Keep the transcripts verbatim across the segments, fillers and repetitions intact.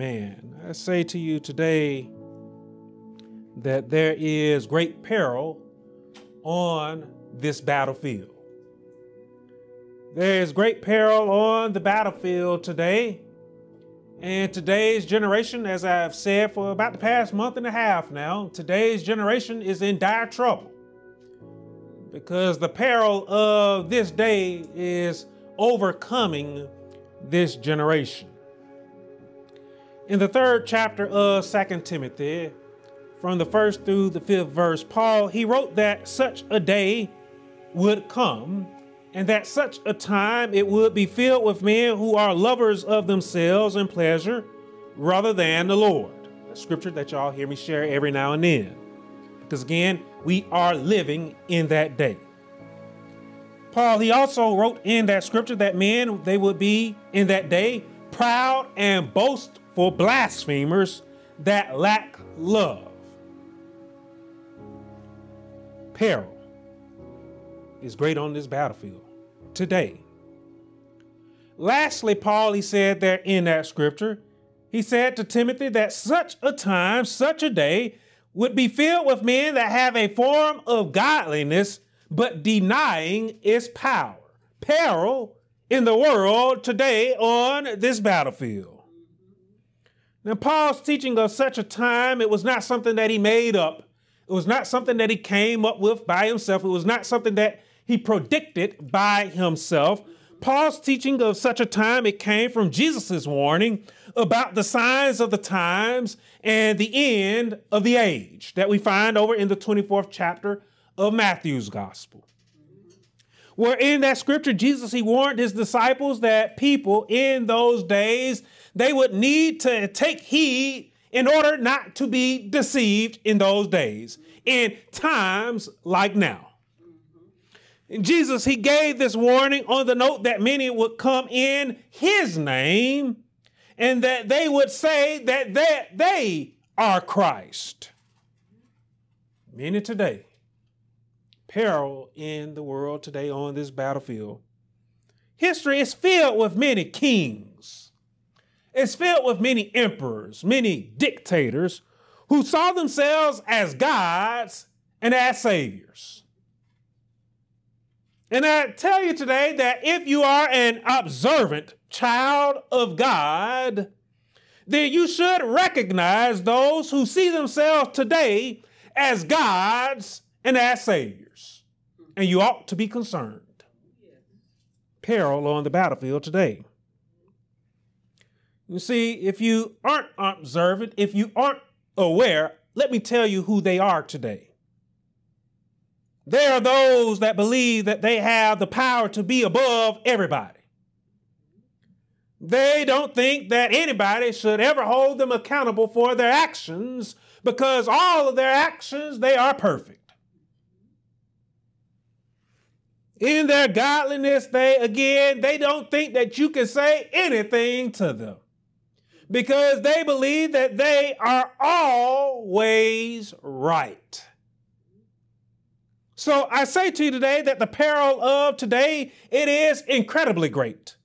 Amen. I say to you today that there is great peril on this battlefield. There is great peril on the battlefield today. And today's generation, as I've said for about the past month and a half now, today's generation is in dire trouble because the peril of this day is overcoming this generation. In the third chapter of Second Timothy, from the first through the fifth verse, Paul, he wrote that such a day would come, and that such a time it would be filled with men who are lovers of themselves and pleasure rather than the Lord. A scripture that y'all hear me share every now and then. Because again, we are living in that day. Paul, he also wrote in that scripture that men, they would be in that day proud and boastful blasphemers that lack love. Peril is great on this battlefield today. Lastly, Paul, he said there in that scripture, he said to Timothy that such a time, such a day would be filled with men that have a form of godliness, but denying its power. Peril in the world today on this battlefield. Now, Paul's teaching of such a time, it was not something that he made up. It was not something that he came up with by himself. It was not something that he predicted by himself. Paul's teaching of such a time, it came from Jesus's warning about the signs of the times and the end of the age that we find over in the twenty-fourth chapter of Matthew's gospel. Where in that scripture, Jesus, he warned his disciples that people in those days, they would need to take heed in order not to be deceived in those days, in times like now. And Jesus, he gave this warning on the note that many would come in his name and that they would say that they, they are Christ. Many today, peril in the world today on this battlefield. History is filled with many kings. It's filled with many emperors, many dictators who saw themselves as gods and as saviors. And I tell you today that if you are an observant child of God, then you should recognize those who see themselves today as gods and as saviors. And you ought to be concerned. Peril on the battlefield today. You see, if you aren't observant, if you aren't aware, let me tell you who they are today. They are those that believe that they have the power to be above everybody. They don't think that anybody should ever hold them accountable for their actions because all of their actions, they are perfect. In their godliness, they, again, they don't think that you can say anything to them because they believe that they are always right. So I say to you today that the peril of today, it is incredibly great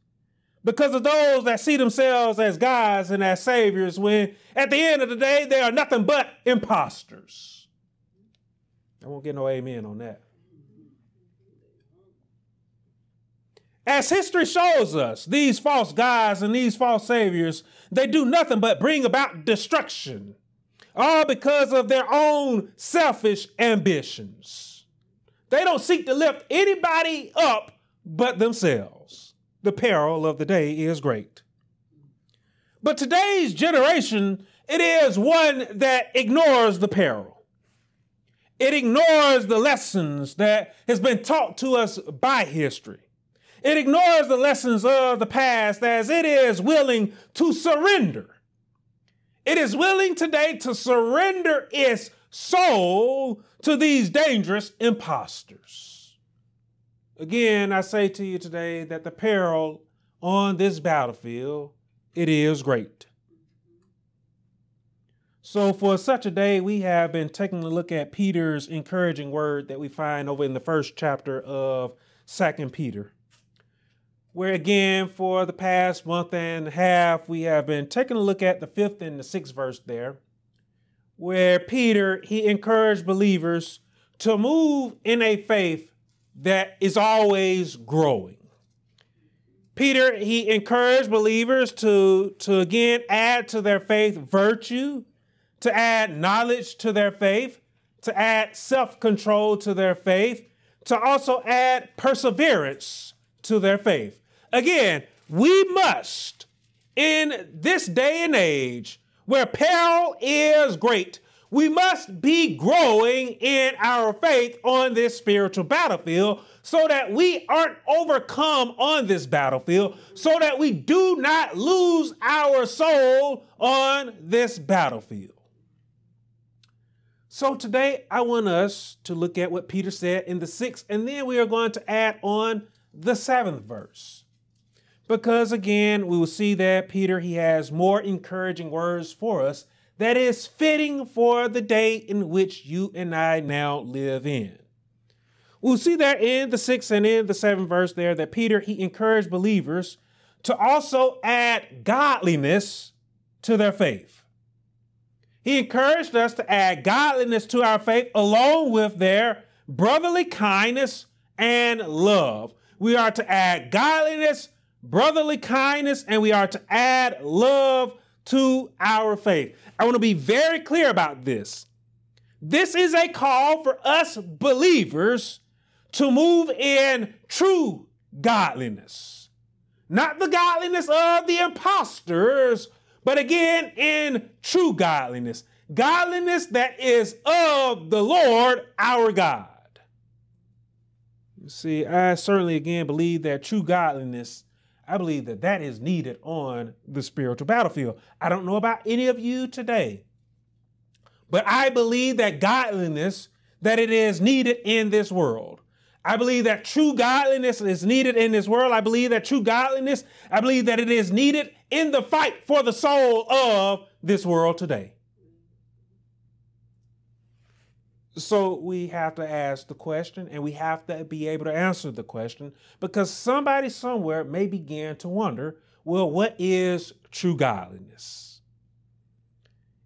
because of those that see themselves as gods and as saviors when at the end of the day, they are nothing but imposters. I won't get no amen on that. As history shows us, these false gods and these false saviors, they do nothing but bring about destruction, all because of their own selfish ambitions. They don't seek to lift anybody up but themselves. The peril of the day is great. But today's generation, it is one that ignores the peril. It ignores the lessons that has been taught to us by history. It ignores the lessons of the past as it is willing to surrender. It is willing today to surrender its soul to these dangerous imposters. Again, I say to you today that the peril on this battlefield, it is great. So for such a day, we have been taking a look at Peter's encouraging word that we find over in the first chapter of Second Peter. where again, for the past month and a half, we have been taking a look at the fifth and the sixth verse there, where Peter, he encouraged believers to move in a faith that is always growing. Peter, he encouraged believers to, to again add to their faith virtue, to add knowledge to their faith, to add self-control to their faith, to also add perseverance to their faith. Again, we must, in this day and age where peril is great, we must be growing in our faith on this spiritual battlefield so that we aren't overcome on this battlefield, so that we do not lose our soul on this battlefield. So today I want us to look at what Peter said in the sixth, and then we are going to add on the seventh verse. Because again, we will see that Peter, he has more encouraging words for us that is fitting for the day in which you and I now live in. We'll see that in the sixth and in the seventh verse there that Peter, he encouraged believers to also add godliness to their faith. He encouraged us to add godliness to our faith along with their brotherly kindness and love. We are to add godliness, brotherly kindness, and we are to add love to our faith. I want to be very clear about this. This is a call for us believers to move in true godliness, not the godliness of the imposters, but again, in true godliness, godliness that is of the Lord our God. You see, I certainly again believe that true godliness, I believe that that is needed on the spiritual battlefield. I don't know about any of you today, but I believe that godliness, that it is needed in this world. I believe that true godliness is needed in this world. I believe that true godliness, I believe that it is needed in the fight for the soul of this world today. So we have to ask the question, and we have to be able to answer the question, because somebody somewhere may begin to wonder, well, what is true godliness?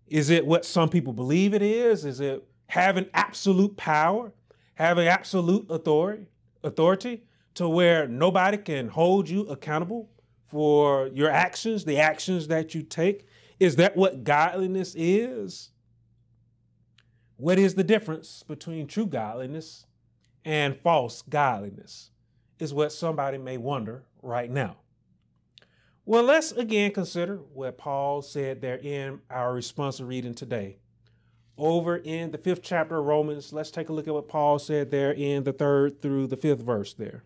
Is it what some people believe it is? Is it having absolute power, having absolute authority, authority to where nobody can hold you accountable for your actions, the actions that you take? Is that what godliness is? What is the difference between true godliness and false godliness is what somebody may wonder right now. Well, let's again consider what Paul said there in our responsive reading today. Over in the fifth chapter of Romans, let's take a look at what Paul said there in the third through the fifth verse there.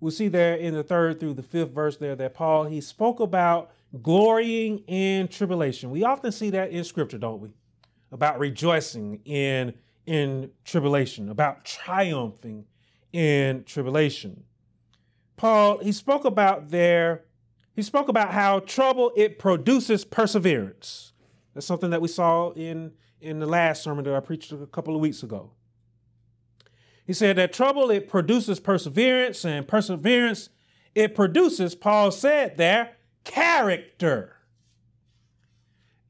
We'll see there in the third through the fifth verse there that Paul, he spoke about glorying in tribulation. We often see that in scripture, don't we? About rejoicing in, in tribulation, about triumphing in tribulation. Paul, he spoke about there, he spoke about how trouble, it produces perseverance. That's something that we saw in, in the last sermon that I preached a couple of weeks ago. He said that trouble, it produces perseverance, and perseverance, it produces, Paul said there, character.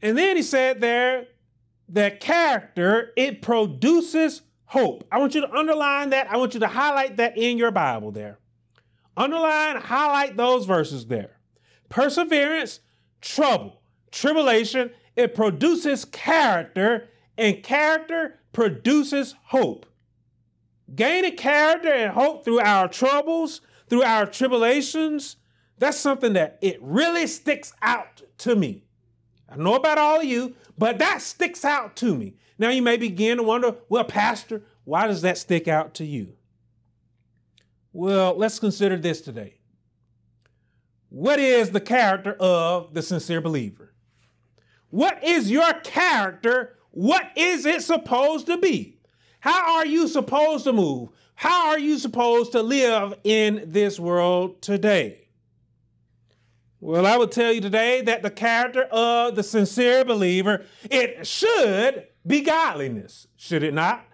And then he said there, that character, it produces hope. I want you to underline that. I want you to highlight that in your Bible there. Underline, highlight those verses there. Perseverance, trouble, tribulation, it produces character, and character produces hope. Gaining character and hope through our troubles, through our tribulations, that's something that it really sticks out to me. I know about all of you, but that sticks out to me. Now you may begin to wonder, well, Pastor, why does that stick out to you? Well, let's consider this today. What is the character of the sincere believer? What is your character? What is it supposed to be? How are you supposed to move? How are you supposed to live in this world today? Well, I would tell you today that the character of the sincere believer, it should be godliness, should it not?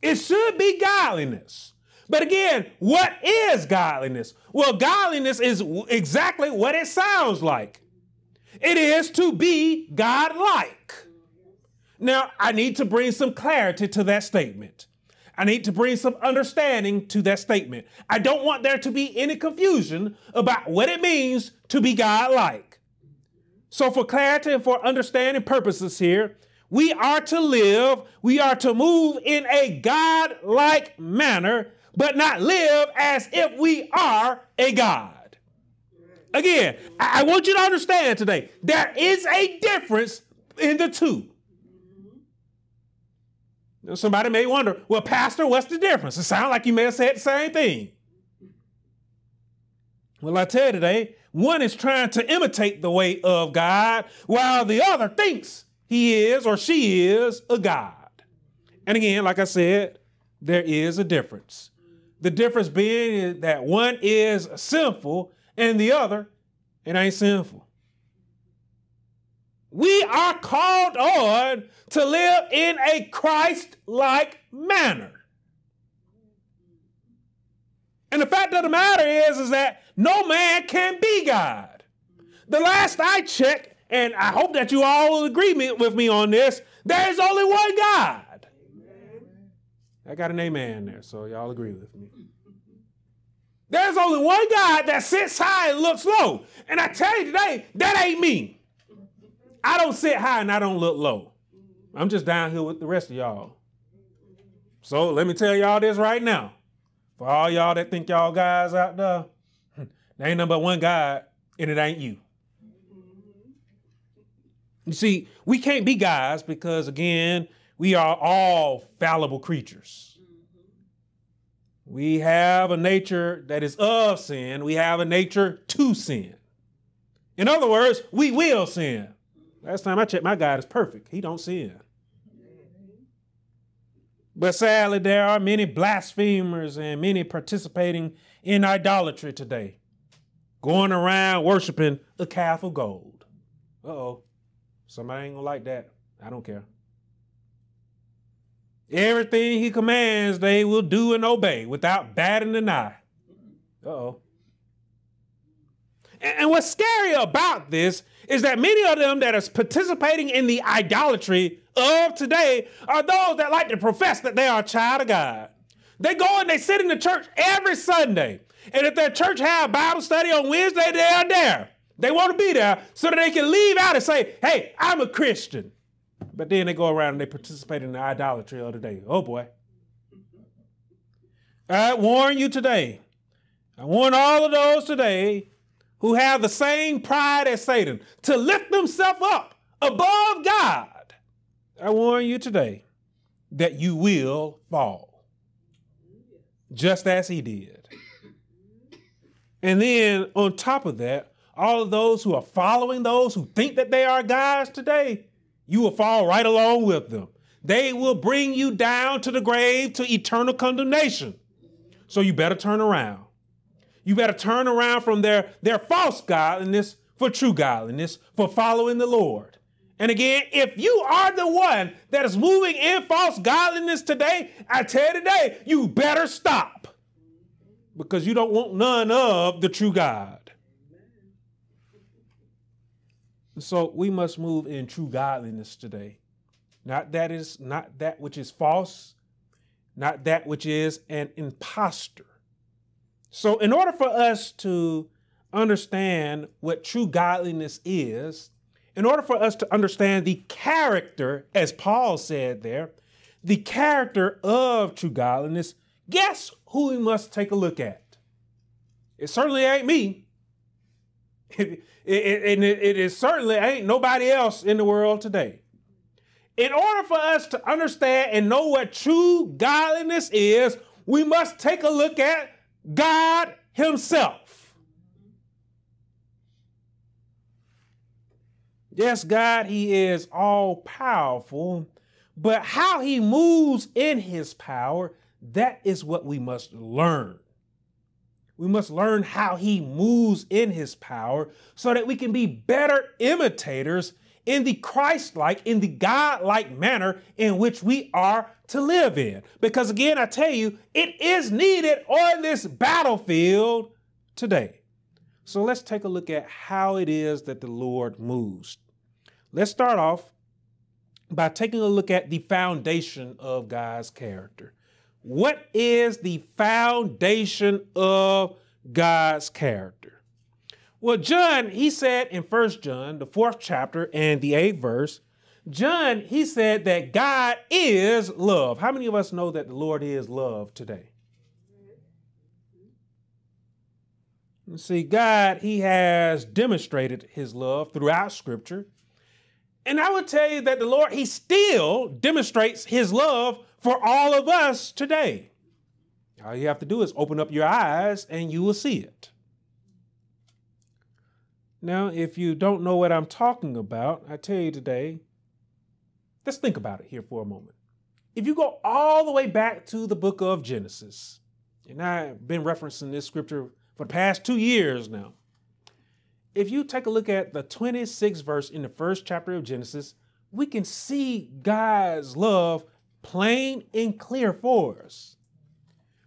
It should be godliness. But again, what is godliness? Well, godliness is exactly what it sounds like. It is to be godlike. Now, I need to bring some clarity to that statement. I need to bring some understanding to that statement. I don't want there to be any confusion about what it means to be godlike. So for clarity and for understanding purposes here, we are to live, we are to move in a God-like manner, but not live as if we are a God. Again, I, I want you to understand today, there is a difference in the two. Now, somebody may wonder, well, Pastor, what's the difference? It sounds like you may have said the same thing. Well, I tell you today, one is trying to imitate the way of God, while the other thinks he is or she is a God. And again, like I said, there is a difference. The difference being that one is sinful and the other, it ain't sinful. We are called on to live in a Christ-like manner. And the fact of the matter is, is that no man can be God. The last I checked, and I hope that you all agree with me on this, there is only one God. Amen. I got an amen there, so y'all agree with me. There's only one God that sits high and looks low. And I tell you today, that ain't me. I don't sit high and I don't look low. I'm just down here with the rest of y'all. So let me tell y'all this right now. For all y'all that think y'all guys out there, there ain't nothing but one God, and it ain't you. You see, we can't be gods because, again, we are all fallible creatures. We have a nature that is of sin. We have a nature to sin. In other words, we will sin. Last time I checked, my God is perfect. He don't sin. But sadly, there are many blasphemers and many participating in idolatry today, going around worshiping a calf of gold. Uh-oh. Somebody ain't gonna like that. I don't care. Everything he commands, they will do and obey without batting an eye. Uh-oh. And, and what's scary about this is that many of them that are participating in the idolatry of today are those that like to profess that they are a child of God. They go and they sit in the church every Sunday. And if their church have Bible study on Wednesday, they are there. They want to be there so that they can leave out and say, hey, I'm a Christian. But then they go around and they participate in the idolatry of the day. Oh, boy. I warn you today. I warn all of those today who have the same pride as Satan to lift themselves up above God. I warn you today that you will fall just as he did. And then on top of that, all of those who are following those who think that they are gods today, you will fall right along with them. They will bring you down to the grave to eternal condemnation. So you better turn around. You better turn around from their, their false godliness for true godliness, for following the Lord. And again, if you are the one that is moving in false godliness today, I tell you today, you better stop because you don't want none of the true God. So we must move in true godliness today. Not that is not that which is false, not that which is an imposter. So in order for us to understand what true godliness is, in order for us to understand the character, as Paul said there, the character of true godliness, guess who we must take a look at? It certainly ain't me. It, it, it, it is certainly ain't nobody else in the world today. In order for us to understand and know what true godliness is, we must take a look at God himself. Yes, God, he is all powerful, but how he moves in his power, that is what we must learn. We must learn how he moves in his power so that we can be better imitators in the Christ-like, in the God-like manner in which we are to live in. Because again, I tell you, it is needed on this battlefield today. So let's take a look at how it is that the Lord moves. Let's start off by taking a look at the foundation of God's character. What is the foundation of God's character? Well, John, he said in First John, the fourth chapter and the eighth verse, John, he said that God is love. How many of us know that the Lord is love today? You see, God, he has demonstrated his love throughout Scripture. And I would tell you that the Lord, he still demonstrates his love for all of us today. All you have to do is open up your eyes and you will see it. Now, if you don't know what I'm talking about, I tell you today, let's think about it here for a moment. If you go all the way back to the book of Genesis, and I've been referencing this scripture for the past two years now. If you take a look at the twenty-sixth verse in the first chapter of Genesis, we can see God's love plain and clear for us.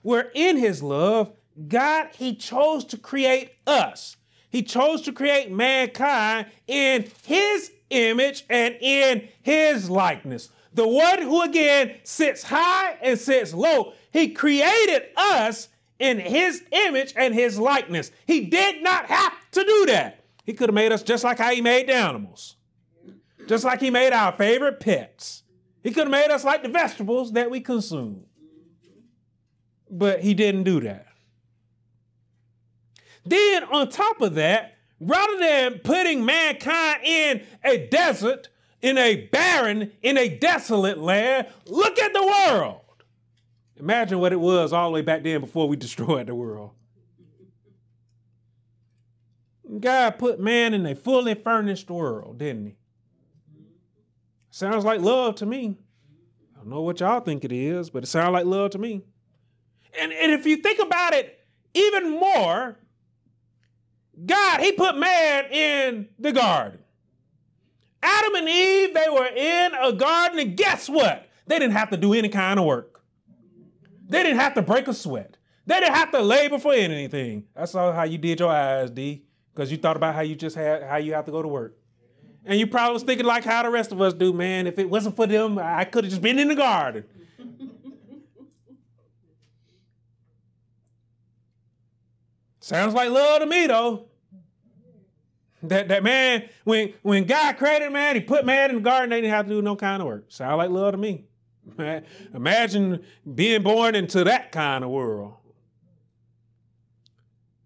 Where in his love, God, he chose to create us. He chose to create mankind in his image and in his likeness. The one who again sits high and sits low, he created us in his image and his likeness. He did not have to do that. He could have made us just like how he made the animals, just like he made our favorite pets. He could have made us like the vegetables that we consume, but he didn't do that. Then on top of that, rather than putting mankind in a desert, in a barren, in a desolate land, look at the world. Imagine what it was all the way back then before we destroyed the world. God put man in a fully furnished world, didn't he? Sounds like love to me. I don't know what y'all think it is, but it sounds like love to me. And, and if you think about it even more, God, he put man in the garden. Adam and Eve, they were in a garden, and guess what? They didn't have to do any kind of work. They didn't have to break a sweat. They didn't have to labor for anything. I saw how you did your eyes, D, because you thought about how you just had, how you have to go to work. And you probably was thinking like how the rest of us do, man. If it wasn't for them, I could have just been in the garden. Sounds like love to me, though. That, that man, when, when God created man, he put man in the garden, they didn't have to do no kind of work. Sounds like love to me. Man, imagine being born into that kind of world.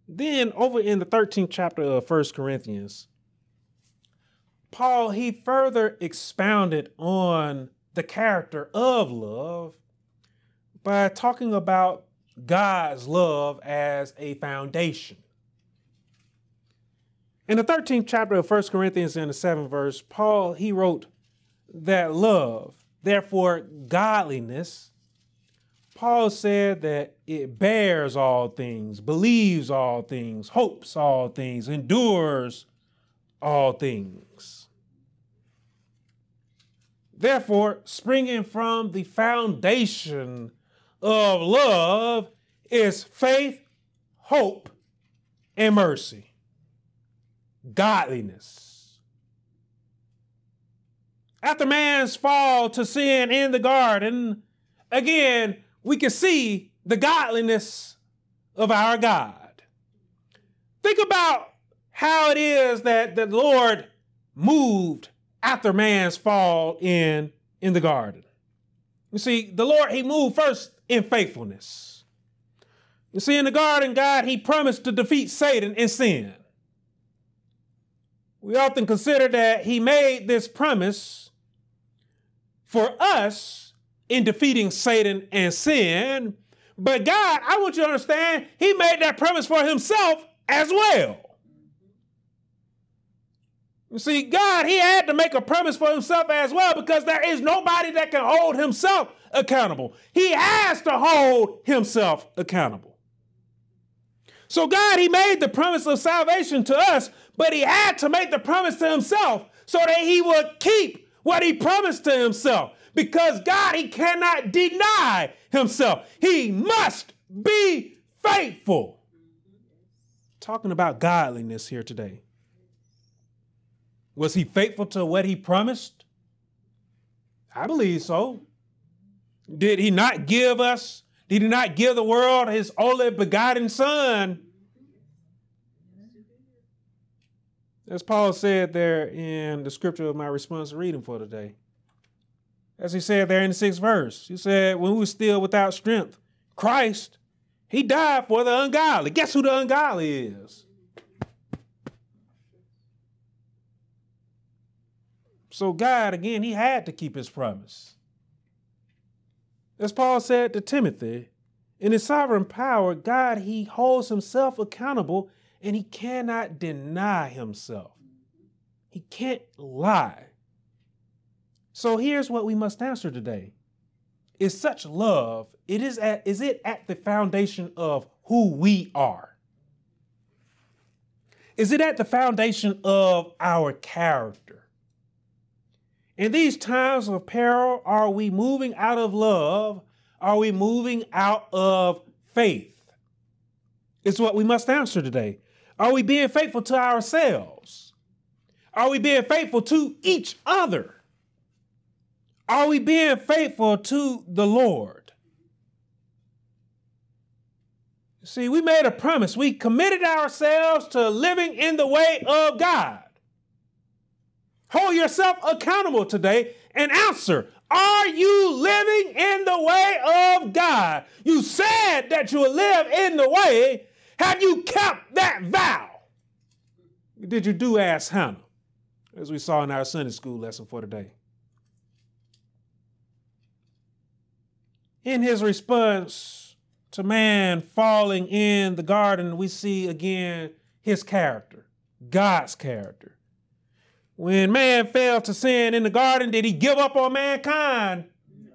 Then over in the thirteenth chapter of First Corinthians, Paul, he further expounded on the character of love by talking about God's love as a foundation. In the thirteenth chapter of First Corinthians in the seventh verse, Paul, he wrote that love, therefore godliness, Paul said that it bears all things, believes all things, hopes all things, endures all things. Therefore, springing from the foundation of love is faith, hope, and mercy. Godliness. After man's fall to sin in the garden, again, we can see the godliness of our God. Think about how it is that the Lord moved after man's fall in, in the garden. You see, the Lord, he moved first in faithfulness. You see, in the garden, God, he promised to defeat Satan and sin. We often consider that he made this promise for us in defeating Satan and sin, but God, I want you to understand, he made that promise for himself as well. You see, God, he had to make a promise for himself as well because there is nobody that can hold himself accountable. He has to hold himself accountable. So God, he made the promise of salvation to us, but he had to make the promise to himself so that he would keep what he promised to himself. Because God, he cannot deny himself. He must be faithful. Talking about godliness here today. Was he faithful to what he promised? I believe so. Did he not give us, did he not give the world his only begotten son? As Paul said there in the scripture of my response reading for today. As he said there in the sixth verse, he said, when we were still without strength, Christ, he died for the ungodly. Guess who the ungodly is? So God, again, he had to keep his promise. As Paul said to Timothy, in his sovereign power, God, he holds himself accountable and he cannot deny himself. He can't lie. So here's what we must answer today. Is such love, it is, at, is it at the foundation of who we are? Is it at the foundation of our character? In these times of peril, are we moving out of love? Are we moving out of faith? It's what we must answer today. Are we being faithful to ourselves? Are we being faithful to each other? Are we being faithful to the Lord? See, we made a promise. We committed ourselves to living in the way of God. Hold yourself accountable today and answer, are you living in the way of God? You said that you would live in the way. Have you kept that vow? Did you do as Hannah, as we saw in our Sunday school lesson for today? In his response to man falling in the garden, we see again his character, God's character. When man fell to sin in the garden, did he give up on mankind? No.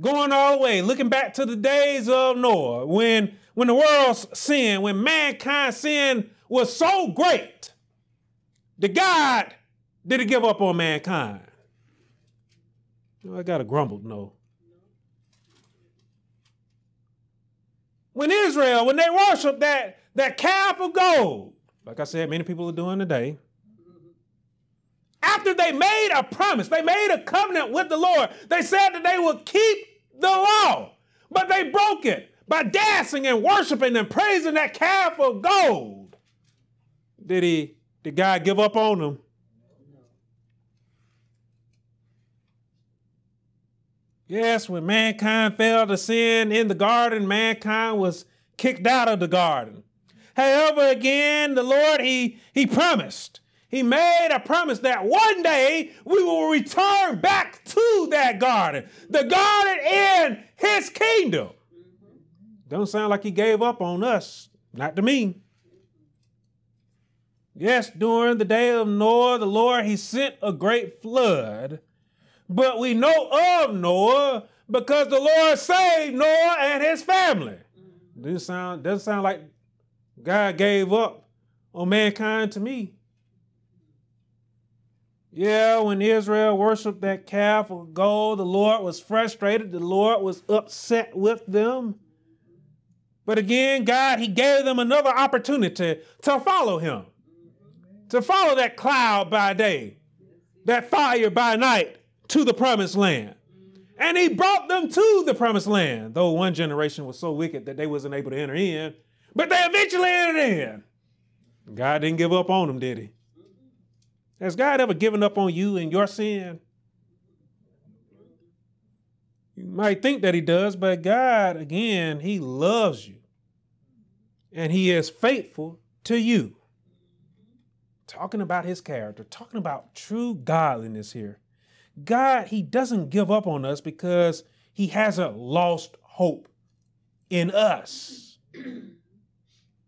Going all the way, looking back to the days of Noah, when, when the world's sin, when mankind's sin was so great, did God, did he give up on mankind? I got to grumble, no. When Israel, when they worshiped that, that calf of gold, like I said, many people are doing today, after they made a promise, they made a covenant with the Lord, they said that they would keep the law, but they broke it by dancing and worshiping and praising that calf of gold. Did he, did God give up on them? Yes, when mankind fell to sin in the garden, mankind was kicked out of the garden. However, again, the Lord, he, he promised. He made a promise that one day we will return back to that garden, the garden in his kingdom. Don't sound like he gave up on us, not to me. Yes, during the day of Noah, the Lord, he sent a great flood. But we know of Noah because the Lord saved Noah and his family. This sound, doesn't sound like God gave up on mankind to me. Yeah, when Israel worshiped that calf of gold, the Lord was frustrated. The Lord was upset with them. But again, God, he gave them another opportunity to follow him, to follow that cloud by day, that fire by night, to the promised land. And he brought them to the promised land, though one generation was so wicked that they wasn't able to enter in, but they eventually entered in. God didn't give up on them, did he? Has God ever given up on you and your sin? You might think that he does, but God, again, he loves you and he is faithful to you. Talking about his character, talking about true godliness here. God, he doesn't give up on us because he hasn't lost hope in us.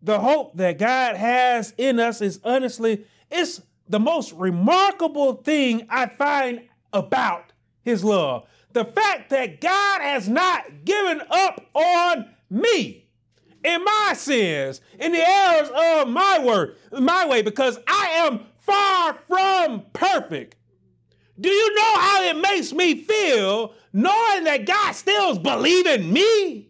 The hope that God has in us is honestly, it's the most remarkable thing I find about his love. The fact that God has not given up on me in my sins, in the errors of my word, my way, because I am far from perfect. Do you know how it makes me feel knowing that God still believes in me?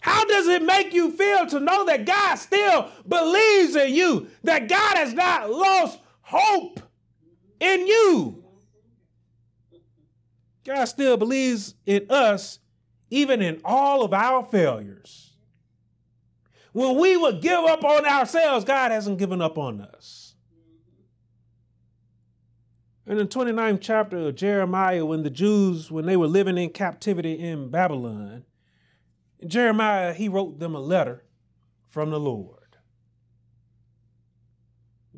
How does it make you feel to know that God still believes in you, that God has not lost hope in you? God still believes in us, even in all of our failures. When we would give up on ourselves, God hasn't given up on us. And in the twenty-ninth chapter of Jeremiah, when the Jews, when they were living in captivity in Babylon, Jeremiah, he wrote them a letter from the Lord.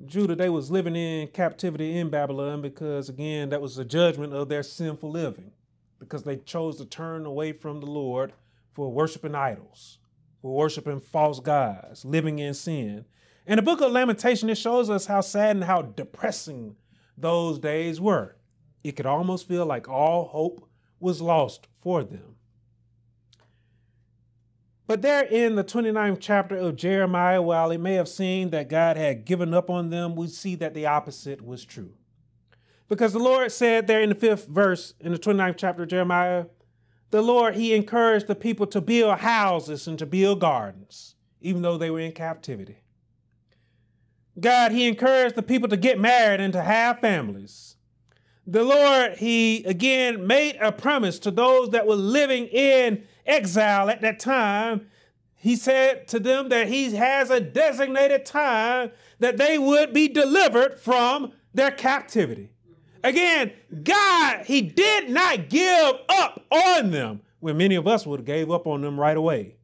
Judah, they was living in captivity in Babylon because, again, that was the judgment of their sinful living, because they chose to turn away from the Lord for worshiping idols, for worshiping false gods, living in sin. In the book of Lamentation, it shows us how sad and how depressing those days were. It could almost feel like all hope was lost for them. But there in the twenty-ninth chapter of Jeremiah, while it may have seemed that God had given up on them, we see that the opposite was true. Because the Lord said there in the fifth verse in the twenty-ninth chapter of Jeremiah, the Lord, he encouraged the people to build houses and to build gardens, even though they were in captivity. God, he encouraged the people to get married and to have families. The Lord, he again made a promise to those that were living in exile at that time. He said to them that he has a designated time that they would be delivered from their captivity. Again, God, he did not give up on them when many of us would have gave up on them right away.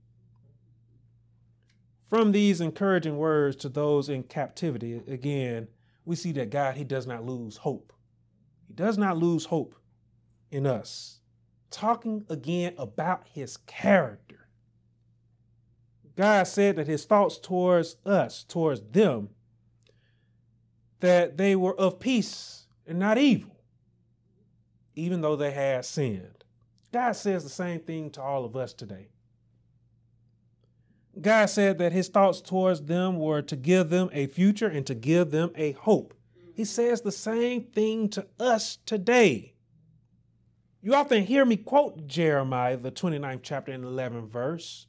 From these encouraging words to those in captivity, again, we see that God, he does not lose hope. He does not lose hope in us. Talking again about his character. God said that his thoughts towards us, towards them, that they were of peace and not evil, even though they had sinned. God says the same thing to all of us today. God said that his thoughts towards them were to give them a future and to give them a hope. He says the same thing to us today. You often hear me quote Jeremiah, the twenty-ninth chapter and eleventh verse,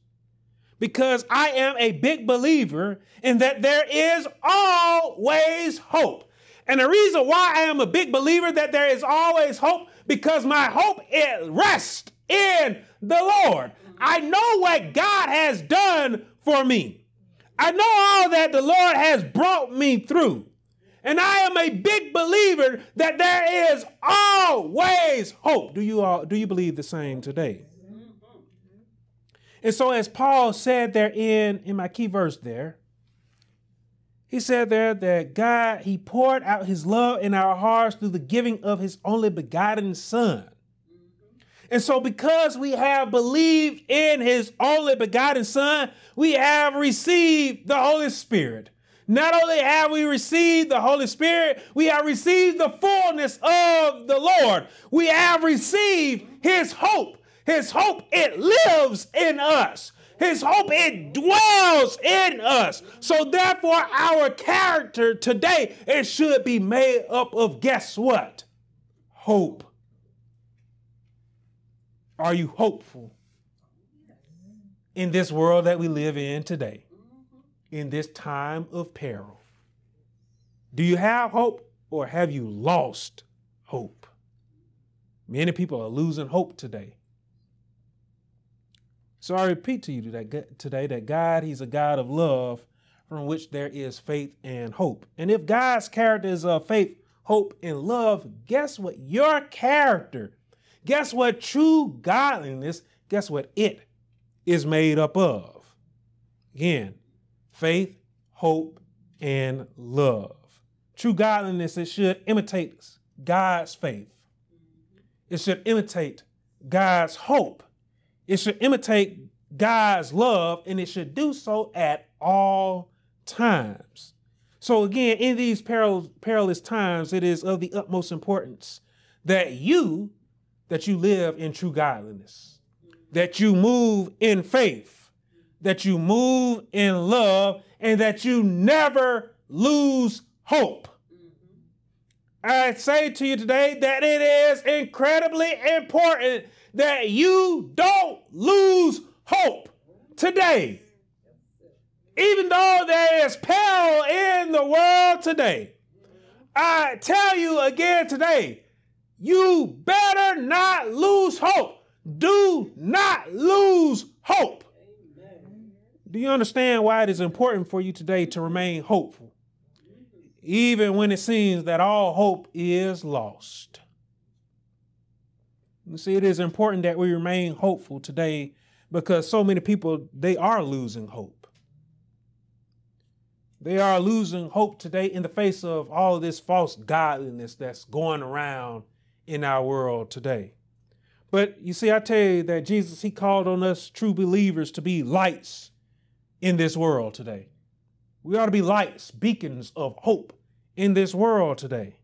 because I am a big believer in that there is always hope. And the reason why I am a big believer that there is always hope, because my hope it rests in the Lord. I know what God has done for me. I know all that the Lord has brought me through. And I am a big believer that there is always hope. Do you all, do you believe the same today? And so as Paul said there in, in my key verse there, he said there that God, he poured out his love in our hearts through the giving of his only begotten son. And so because we have believed in his only begotten son, we have received the Holy Spirit. Not only have we received the Holy Spirit, we have received the fullness of the Lord. We have received his hope. His hope, it lives in us. His hope, it dwells in us. So therefore, our character today, it should be made up of, guess what? Hope. Are you hopeful in this world that we live in today? In this time of peril? Do you have hope, or have you lost hope? Many people are losing hope today. So I repeat to you today that God, he's a God of love from which there is faith and hope. And if God's character is of faith, hope, and love, guess what? Your character, guess what true godliness, guess what it is made up of? Again, faith, hope, and love. True godliness, it should imitate God's faith. It should imitate God's hope. It should imitate God's love, and it should do so at all times. So again, in these peril, perilous times, it is of the utmost importance that you, that you live in true godliness, that you move in faith, that you move in love, and that you never lose hope. I say to you today that it is incredibly important that you don't lose hope today. Even though there is peril in the world today, I tell you again today, you better not lose hope. Do not lose hope. Do you understand why it is important for you today to remain hopeful, even when it seems that all hope is lost? You see, it is important that we remain hopeful today because so many people, they are losing hope. They are losing hope today in the face of all of this false godliness that's going around in our world today. But you see, I tell you that Jesus, he called on us true believers to be lights in this world today. We ought to be lights, beacons of hope in this world today.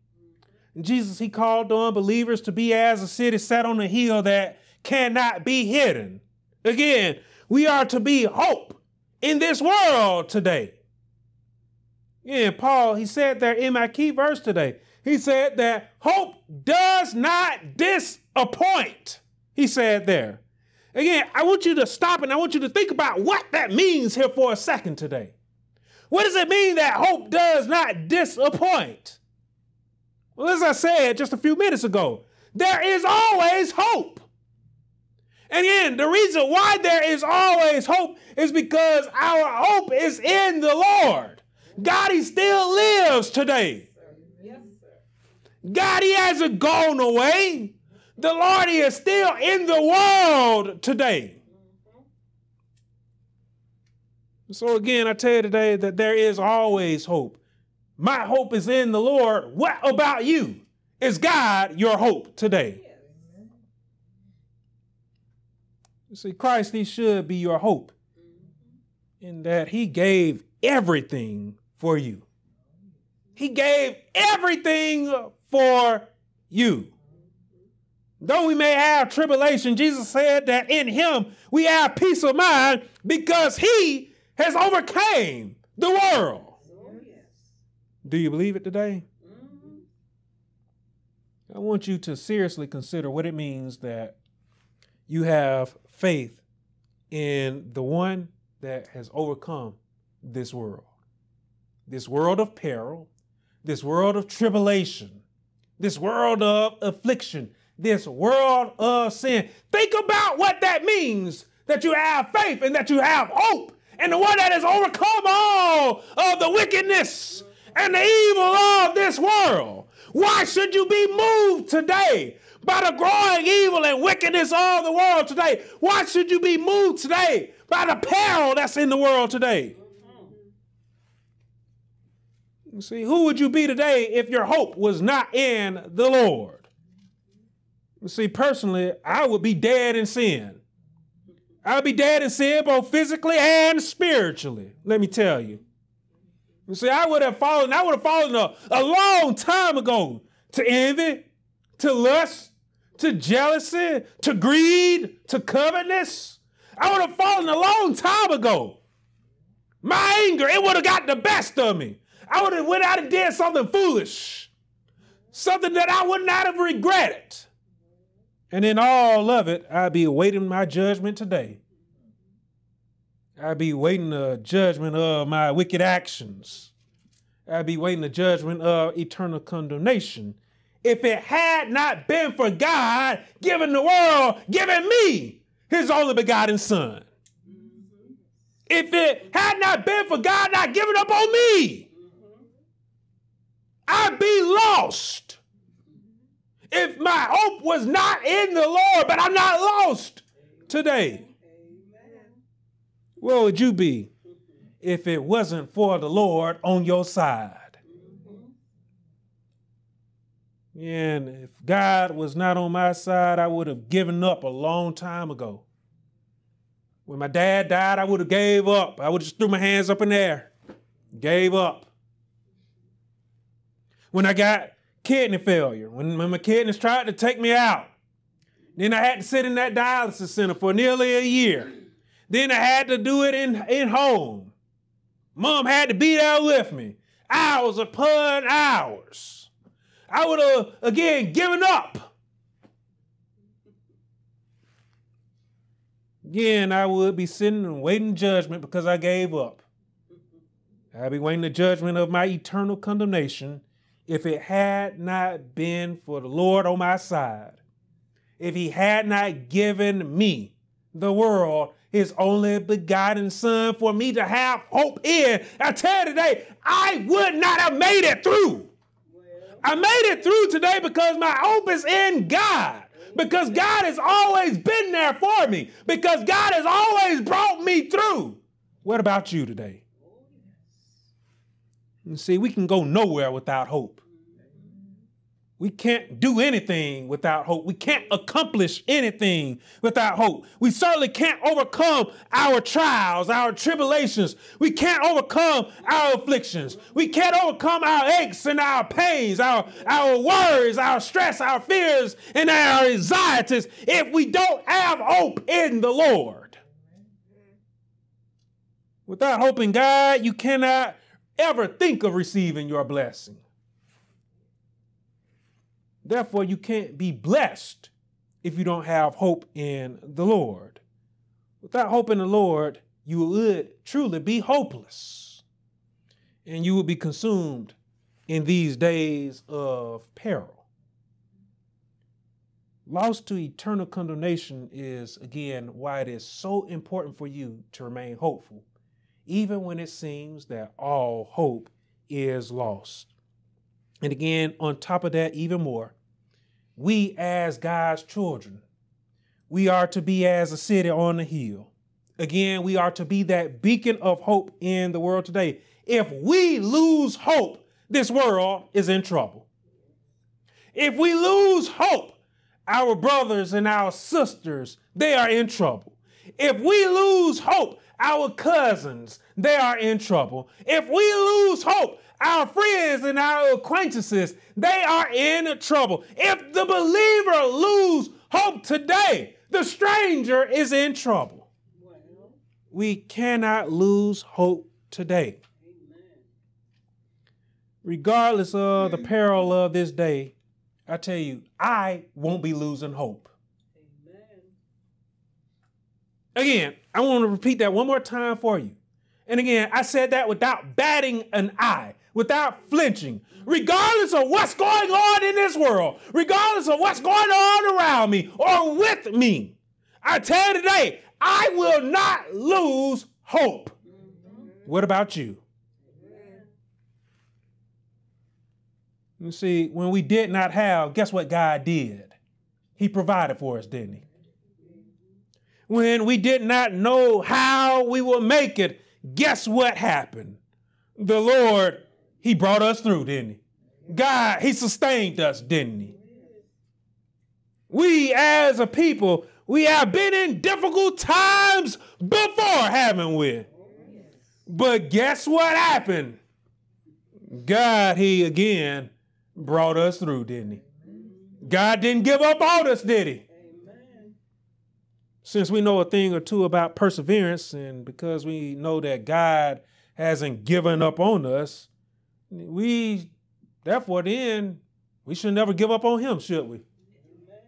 And Jesus, he called on believers to be as a city set on a hill that cannot be hidden. Again, we are to be hope in this world today. Yeah, Paul, he said there in my key verse today, he said that hope does not disappoint. He said there. Again, I want you to stop and I want you to think about what that means here for a second today. What does it mean that hope does not disappoint? Well, as I said just a few minutes ago, there is always hope. And again, the reason why there is always hope is because our hope is in the Lord. God, he still lives today. God, he hasn't gone away. The Lord, he is still in the world today. So again, I tell you today that there is always hope. My hope is in the Lord. What about you? Is God your hope today? You see, Christ, he should be your hope in that he gave everything for you. He gave everything for you. Though we may have tribulation, Jesus said that in him we have peace of mind because he has overcame the world. Oh, yes. Do you believe it today? Mm-hmm. I want you to seriously consider what it means that you have faith in the one that has overcome this world, this world of peril, this world of tribulation, this world of affliction, this world of sin. Think about what that means, that you have faith and that you have hope. And the one that has overcome all of the wickedness and the evil of this world. Why should you be moved today by the growing evil and wickedness of the world today? Why should you be moved today by the peril that's in the world today? You see, who would you be today if your hope was not in the Lord? You see, personally, I would be dead in sin. I'll be dead in sin both physically and spiritually, let me tell you. You see, I would have fallen, I would have fallen a, a long time ago to envy, to lust, to jealousy, to greed, to covetousness. I would have fallen a long time ago. My anger, it would have got the best of me. I would have went out and did something foolish, something that I would not have regretted. And in all of it, I'll be awaiting my judgment today. I'll be waiting the judgment of my wicked actions. I'll be waiting the judgment of eternal condemnation. If it had not been for God giving the world, giving me his only begotten son. If it had not been for God not giving up on me, I'd be lost. If my hope was not in the Lord, but I'm not lost today. Where would you be if it wasn't for the Lord on your side? And if God was not on my side, I would have given up a long time ago. When my dad died, I would have gave up. I would have just threw my hands up in the air, gave up. When I got kidney failure, when my kidneys tried to take me out. Then I had to sit in that dialysis center for nearly a year. Then I had to do it in, in home. Mom had to be there with me. Hours upon hours. I would have, again, given up. Again, I would be sitting and waiting judgment because I gave up. I'd be waiting the judgment of my eternal condemnation if it had not been for the Lord on my side. If he had not given me, the world, his only begotten son for me to have hope in. I tell you today, I would not have made it through. I made it through today because my hope is in God. Because God has always been there for me. Because God has always brought me through. What about you today? You see, we can go nowhere without hope. We can't do anything without hope. We can't accomplish anything without hope. We certainly can't overcome our trials, our tribulations. We can't overcome our afflictions. We can't overcome our aches and our pains, our, our worries, our stress, our fears, and our anxieties if we don't have hope in the Lord. Without hope in God, you cannot ever think of receiving your blessing. Therefore, you can't be blessed if you don't have hope in the Lord. Without hope in the Lord, you would truly be hopeless, and you would be consumed in these days of peril. Loss to eternal condemnation is, again, why it is so important for you to remain hopeful, even when it seems that all hope is lost. And again, on top of that, even more, we as God's children, we are to be as a city on the hill. Again, we are to be that beacon of hope in the world today. If we lose hope, this world is in trouble. If we lose hope, our brothers and our sisters, they are in trouble. If we lose hope, our cousins, they are in trouble. If we lose hope, our friends and our acquaintances, they are in trouble. If the believer lose hope today, the stranger is in trouble. Well, we cannot lose hope today. Amen. Regardless of the peril of this day, I tell you, I won't be losing hope. Amen. Again, I want to repeat that one more time for you. And again, I said that without batting an eye, without flinching. Regardless of what's going on in this world, regardless of what's going on around me or with me, I tell you today, I will not lose hope. What about you? You see, when we did not have, guess what God did? He provided for us, didn't he? When we did not know how we would make it, guess what happened? The Lord, he brought us through, didn't he? God, he sustained us, didn't he? We as a people, we have been in difficult times before, haven't we? But guess what happened? God, he again brought us through, didn't he? God didn't give up on us, did he? Since we know a thing or two about perseverance, and because we know that God hasn't given up on us, we, therefore then, we should never give up on him, should we? Amen.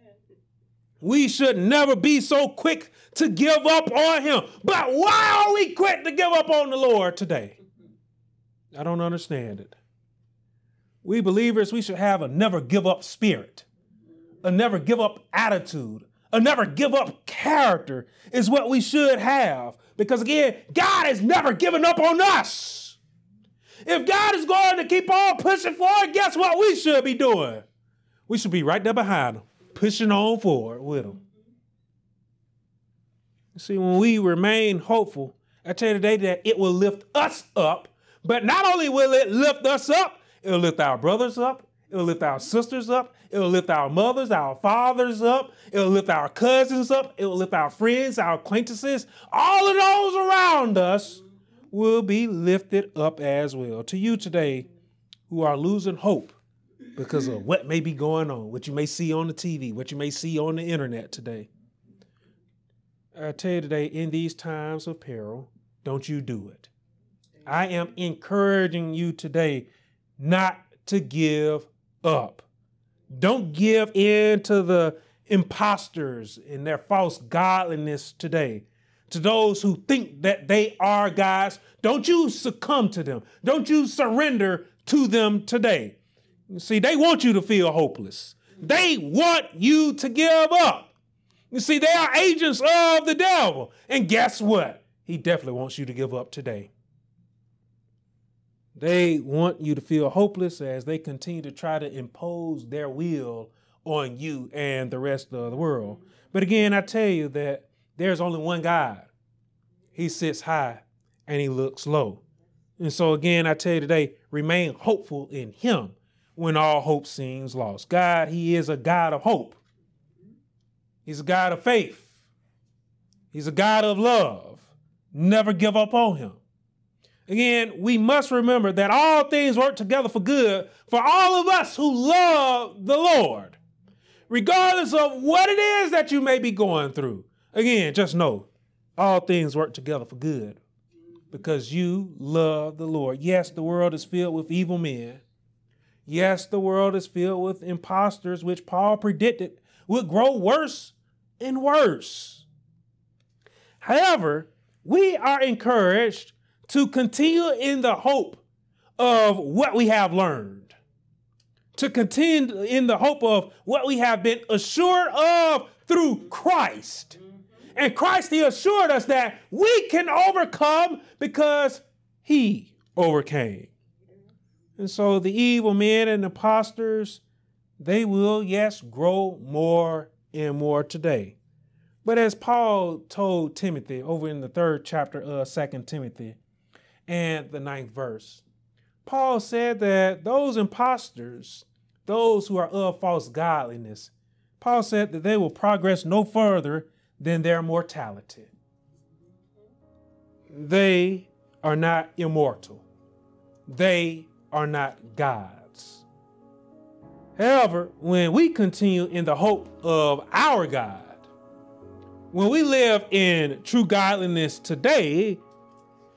We should never be so quick to give up on him. But why are we quick to give up on the Lord today? I don't understand it. We believers, we should have a never give up spirit, a never give up attitude, a never give up character is what we should have. Because again, God has never given up on us. If God is going to keep on pushing forward, guess what we should be doing? We should be right there behind him, pushing on forward with him. You see, when we remain hopeful, I tell you today that it will lift us up, but not only will it lift us up, it will lift our brothers up, it'll lift our sisters up. It'll lift our mothers, our fathers up. It'll lift our cousins up. It'll lift our friends, our acquaintances. All of those around us will be lifted up as well. To you today who are losing hope because of what may be going on, what you may see on the T V, what you may see on the internet today, I tell you today, in these times of peril, don't you do it. I am encouraging you today not to give up. Don't give in to the imposters and their false godliness today. To those who think that they are gods, don't you succumb to them. Don't you surrender to them today. You see, they want you to feel hopeless. They want you to give up. You see, they are agents of the devil. And guess what? He definitely wants you to give up today. They want you to feel hopeless as they continue to try to impose their will on you and the rest of the world. But again, I tell you that there's only one God. He sits high and he looks low. And so again, I tell you today, remain hopeful in him when all hope seems lost. God, he is a God of hope. He's a God of faith. He's a God of love. Never give up on him. Again, we must remember that all things work together for good for all of us who love the Lord. Regardless of what it is that you may be going through, again, just know all things work together for good because you love the Lord. Yes, the world is filled with evil men. Yes, the world is filled with imposters, which Paul predicted would grow worse and worse. However, we are encouraged to continue in the hope of what we have learned, to continue in the hope of what we have been assured of through Christ. And Christ, he assured us that we can overcome because he overcame. And so the evil men and imposters, they will, yes, grow more and more today. But as Paul told Timothy over in the third chapter of Second Timothy and the ninth verse, Paul said that those imposters, those who are of false godliness, Paul said that they will progress no further than their mortality. They are not immortal. They are not gods. However, when we continue in the hope of our God, when we live in true godliness today,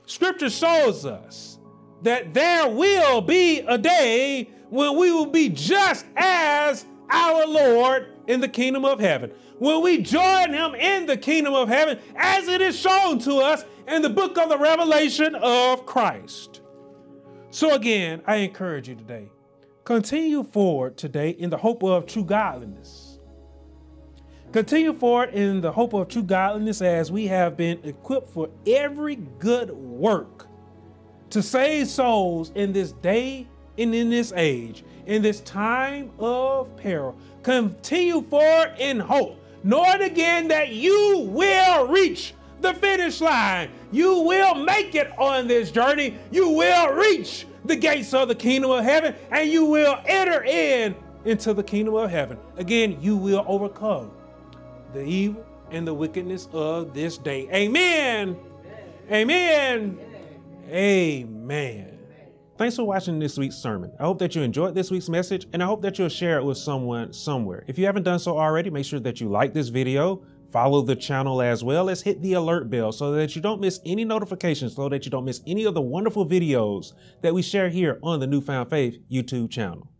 Scripture shows us that there will be a day when we will be just as our Lord in the kingdom of heaven. When we join him in the kingdom of heaven, as it is shown to us in the book of the Revelation of Christ. So again, I encourage you today, continue forward today in the hope of true godliness. Continue forward in the hope of true godliness as we have been equipped for every good work to save souls in this day and in this age, in this time of peril. Continue forward in hope, knowing again that you will reach the finish line. You will make it on this journey. You will reach the gates of the kingdom of heaven, and you will enter in into the kingdom of heaven. Again, you will overcome the evil and the wickedness of this day. Amen. Amen. Amen. Amen. Thanks for watching this week's sermon. I hope that you enjoyed this week's message, and I hope that you'll share it with someone somewhere. If you haven't done so already, make sure that you like this video, follow the channel, as well as hit the alert bell so that you don't miss any notifications, so that you don't miss any of the wonderful videos that we share here on the New Found Faith YouTube channel.